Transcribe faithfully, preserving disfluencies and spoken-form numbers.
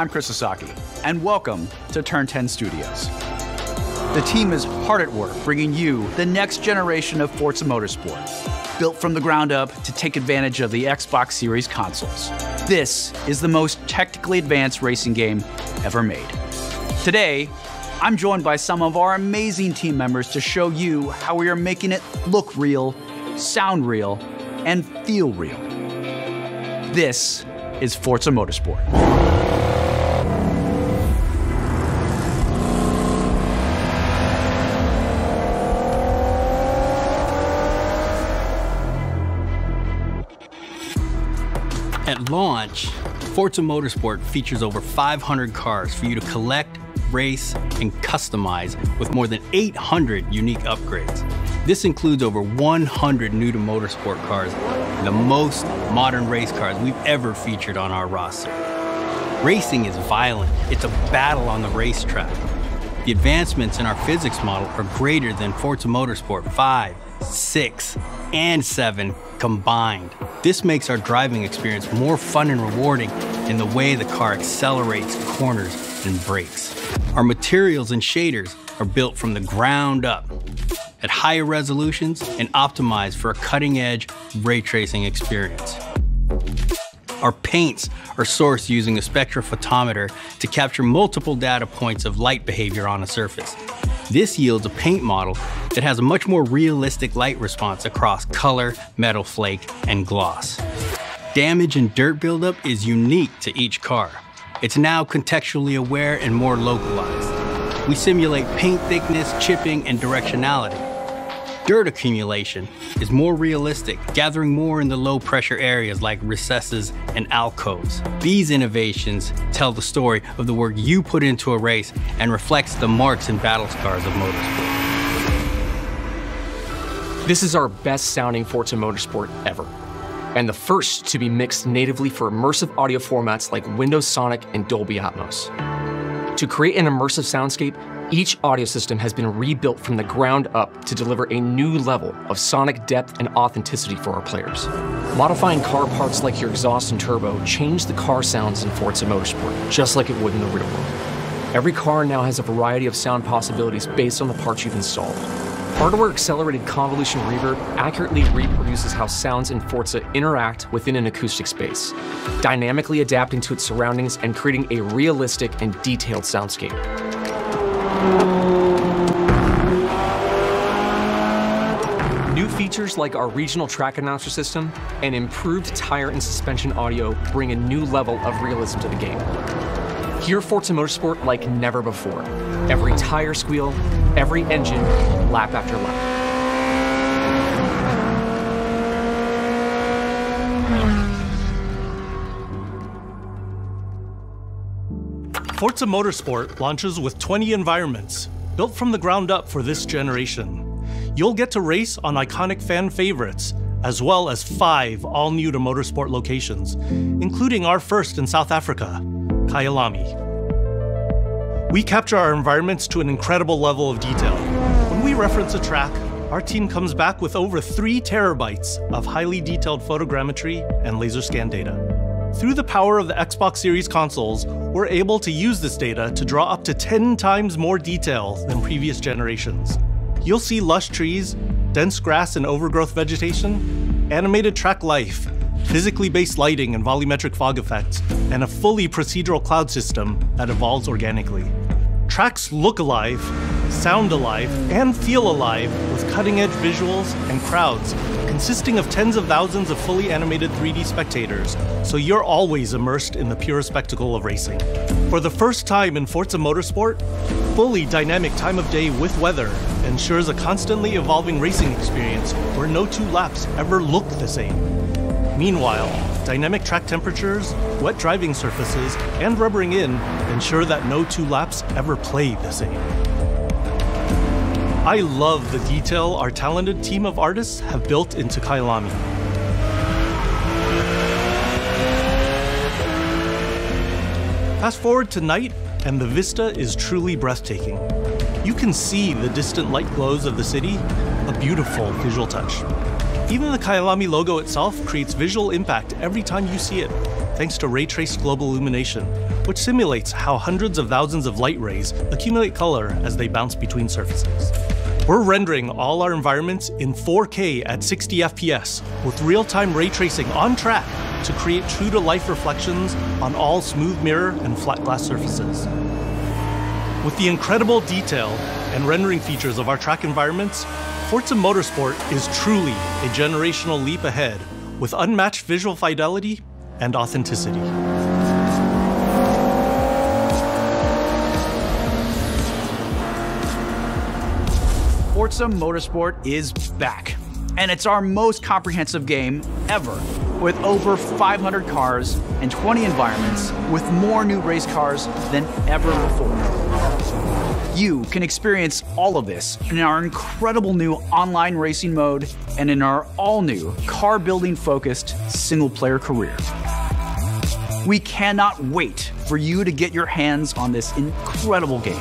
I'm Chris Sasaki, and welcome to Turn ten Studios. The team is hard at work bringing you the next generation of Forza Motorsport, built from the ground up to take advantage of the Xbox Series consoles. This is the most technically advanced racing game ever made. Today, I'm joined by some of our amazing team members to show you how we are making it look real, sound real, and feel real. This is Forza Motorsport. At launch, Forza Motorsport features over five hundred cars for you to collect, race, and customize with more than eight hundred unique upgrades. This includes over one hundred new to motorsport cars, the most modern race cars we've ever featured on our roster. Racing is violent. It's a battle on the racetrack. The advancements in our physics model are greater than Forza Motorsport five, six, and seven combined. This makes our driving experience more fun and rewarding in the way the car accelerates, corners, and brakes. Our materials and shaders are built from the ground up at higher resolutions and optimized for a cutting-edge ray tracing experience. Our paints are sourced using a spectrophotometer to capture multiple data points of light behavior on a surface. This yields a paint model that has a much more realistic light response across color, metal flake, and gloss. Damage and dirt buildup is unique to each car. It's now contextually aware and more localized. We simulate paint thickness, chipping, and directionality. Dirt accumulation is more realistic, gathering more in the low pressure areas like recesses and alcoves. These innovations tell the story of the work you put into a race and reflects the marks and battle scars of motorsport. This is our best sounding Forza Motorsport ever, and the first to be mixed natively for immersive audio formats like Windows Sonic and Dolby Atmos. To create an immersive soundscape, each audio system has been rebuilt from the ground up to deliver a new level of sonic depth and authenticity for our players. Modifying car parts like your exhaust and turbo change the car sounds in Forza Motorsport, just like it would in the real world. Every car now has a variety of sound possibilities based on the parts you've installed. Hardware-accelerated convolution reverb accurately reproduces how sounds in Forza interact within an acoustic space, dynamically adapting to its surroundings and creating a realistic and detailed soundscape. New features like our regional track announcer system and improved tire and suspension audio bring a new level of realism to the game. Hear Forza Motorsport like never before. Every tire squeal, every engine, lap after lap. Forza Motorsport launches with twenty environments, built from the ground up for this generation. You'll get to race on iconic fan favorites, as well as five all new to motorsport locations, including our first in South Africa, Kyalami. We capture our environments to an incredible level of detail. When we reference a track, our team comes back with over three terabytes of highly detailed photogrammetry and laser scan data. Through the power of the Xbox Series consoles, we're able to use this data to draw up to ten times more detail than previous generations. You'll see lush trees, dense grass and overgrowth vegetation, animated track life, physically based lighting and volumetric fog effects, and a fully procedural cloud system that evolves organically. Tracks look alive, sound alive, and feel alive with cutting-edge visuals and crowds, consisting of tens of thousands of fully animated three D spectators, so you're always immersed in the pure spectacle of racing. For the first time in Forza Motorsport, fully dynamic time of day with weather ensures a constantly evolving racing experience where no two laps ever look the same. Meanwhile, dynamic track temperatures, wet driving surfaces, and rubbering in ensure that no two laps ever play the same. I love the detail our talented team of artists have built into Kyalami. Fast forward to night, and the vista is truly breathtaking. You can see the distant light glows of the city, a beautiful visual touch. Even the Kyalami logo itself creates visual impact every time you see it, thanks to ray-traced global illumination, which simulates how hundreds of thousands of light rays accumulate color as they bounce between surfaces. We're rendering all our environments in four K at sixty F P S, with real-time ray tracing on track to create true-to-life reflections on all smooth mirror and flat glass surfaces. With the incredible detail and rendering features of our track environments, Forza Motorsport is truly a generational leap ahead, with unmatched visual fidelity and authenticity. Forza Motorsport is back, and it's our most comprehensive game ever, with over five hundred cars and twenty environments, with more new race cars than ever before. You can experience all of this in our incredible new online racing mode and in our all-new car-building-focused single-player career. We cannot wait for you to get your hands on this incredible game.